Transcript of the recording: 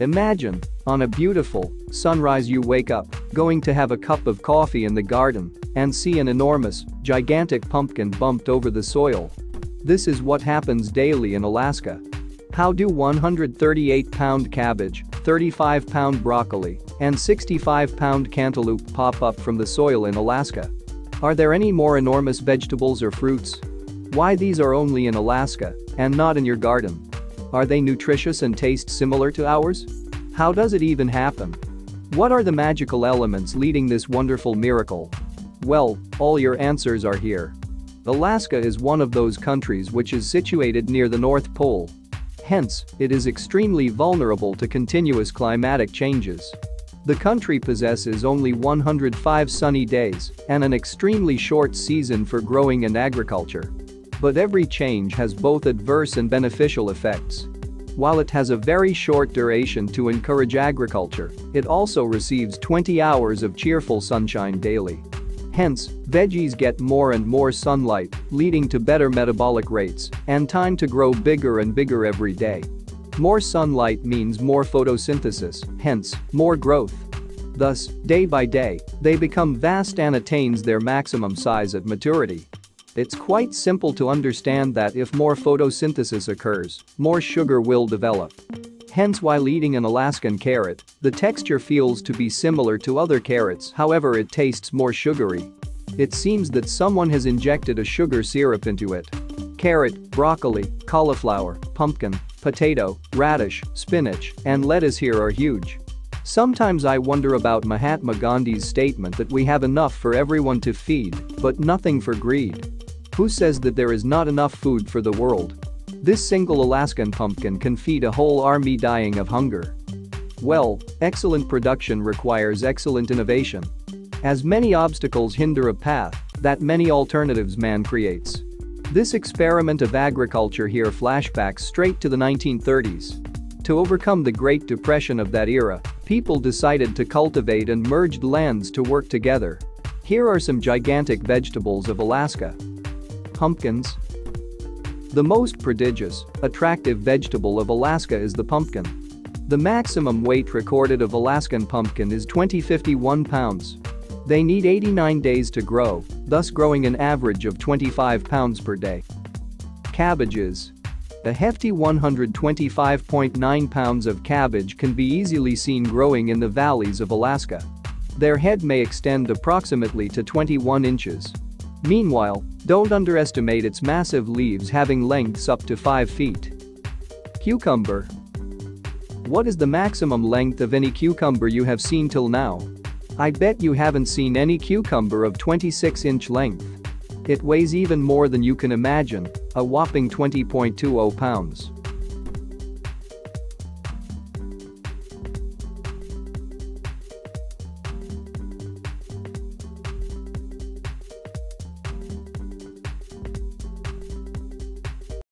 Imagine, on a beautiful sunrise you wake up, going to have a cup of coffee in the garden, and see an enormous, gigantic pumpkin bumped over the soil. This is what happens daily in Alaska. How do 138-pound cabbage, 35-pound broccoli, and 65-pound cantaloupe pop up from the soil in Alaska? Are there any more enormous vegetables or fruits? Why these are only in Alaska and not in your garden? Are they nutritious and taste similar to ours? How does it even happen? What are the magical elements leading this wonderful miracle? Well, all your answers are here. Alaska is one of those countries which is situated near the North Pole. Hence, it is extremely vulnerable to continuous climatic changes. The country possesses only 105 sunny days and an extremely short season for growing and agriculture. But every change has both adverse and beneficial effects. While it has a very short duration to encourage agriculture, it also receives 20 hours of cheerful sunshine daily. Hence, veggies get more and more sunlight, leading to better metabolic rates and time to grow bigger and bigger every day. More sunlight means more photosynthesis, hence, more growth. Thus, day by day, they become vast and attains their maximum size at maturity. It's quite simple to understand that if more photosynthesis occurs, more sugar will develop. Hence, while eating an Alaskan carrot, the texture feels to be similar to other carrots, however it tastes more sugary. It seems that someone has injected a sugar syrup into it. Carrot, broccoli, cauliflower, pumpkin, potato, radish, spinach, and lettuce here are huge. Sometimes I wonder about Mahatma Gandhi's statement that we have enough for everyone to feed, but nothing for greed. Who says that there is not enough food for the world? This single Alaskan pumpkin can feed a whole army dying of hunger. Well, excellent production requires excellent innovation. As many obstacles hinder a path, that many alternatives man creates. This experiment of agriculture here flashbacks straight to the 1930s. To overcome the Great Depression of that era, people decided to cultivate and merged lands to work together. Here are some gigantic vegetables of Alaska. Pumpkins. The most prodigious, attractive vegetable of Alaska is the pumpkin. The maximum weight recorded of Alaskan pumpkin is 2051 pounds. They need 89 days to grow, thus growing an average of 25 pounds per day. Cabbages. A hefty 125.9 pounds of cabbage can be easily seen growing in the valleys of Alaska. Their head may extend approximately to 21 inches. Meanwhile, don't underestimate its massive leaves having lengths up to 5 feet. Cucumber. What is the maximum length of any cucumber you have seen till now? I bet you haven't seen any cucumber of 26-inch length. It weighs even more than you can imagine, a whopping 20.20 pounds.